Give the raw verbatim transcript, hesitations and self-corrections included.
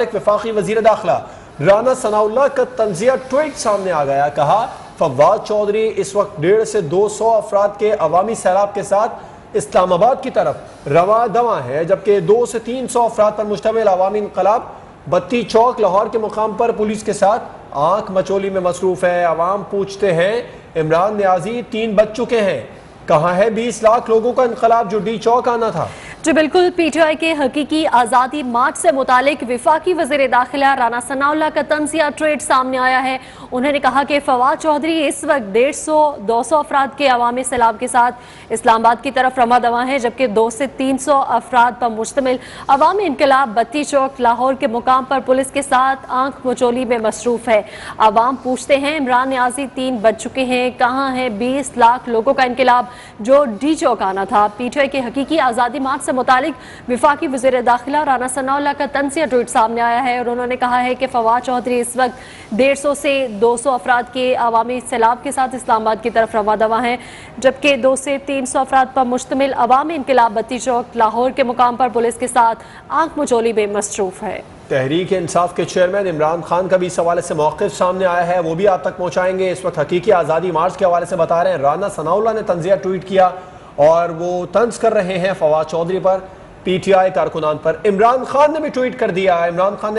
वफाकी वजीर दाखिला राना सनाउल्लाह का तंजिया ट्वीट सामने आ गया। कहा फवाद चौधरी इस वक्त डेढ़ से दो सौ अफराद के अवामी सैलाब के साथ इस्लामाबाद की तरफ रवा दवा है, जबकि दो से तीन सौ अफराद पर मुश्तमिल अवामी इनकलाब बत्ती चौक लाहौर के मुकाम पर पुलिस के साथ आंख मचोली में मसरूफ है। अवाम पूछते हैं इमरान न्याजी तीन बज चुके हैं, कहाँ है बीस लाख लोगों का इनकलाब जो डी चौक आना था। जी बिल्कुल, पीटीआई के हकीकी आज़ादी मार्च से मुतालिक विफाकी वज़ीर दाखिला राना सनाउल्लाह का तंज़िया ट्वीट सामने आया है। उन्होंने कहा कि फवाद चौधरी इस वक्त डेढ़ सौ दो सौ अफराद के अवामी सैलाब के साथ इस्लामाबाद की तरफ रमा दवा है, जबकि दो से तीन सौ अफराद पर मुश्तमिल अवामी इनकलाब बत्ती चौक लाहौर के मुकाम पर पुलिस के साथ आंख मचोली में मसरूफ है। अवाम पूछते हैं इमरान न्याजी तीन बज चुके हैं, कहाँ है बीस लाख लोगों का इनकलाब जो डी चौक आना था। पीटीआई के हकीकी आज़ादी मार्च से मुतालिक विफाकी वज़ीर दाखिला राना सनाउल्लाह का तंज़िया ट्वीट सामने आया है और उन्होंने कहा है कि फवाद चौधरी इस वक्त डेढ़ सौ से दो सौ अफराद के अवामी सैलाब के साथ इस्लामाबाद की तरफ रवा दवा हैं, जबकि दो से तीन सौ अफराद पर मुश्तमिल अवामी इनकलाब बत्ती चौक लाहौर के मुकाम पर पुलिस के साथ आंख मचोली में मसरूफ है। तहरीक इंसाफ के चेयरमैन इमरान खान का भी इस हवाले से मौक़िफ़ सामने आया है, वो भी आप तक पहुँचाएंगे। इस वक्त हकीकी आज़ादी मार्च के हवाले से बता रहे हैं राना सनाउल्लाह ने तंज़िया ट्वीट किया और वो तंज कर रहे हैं फवाद चौधरी पर, पीटीआई कारकुनान पर। इमरान खान ने भी ट्वीट कर दिया है। इमरान खान ने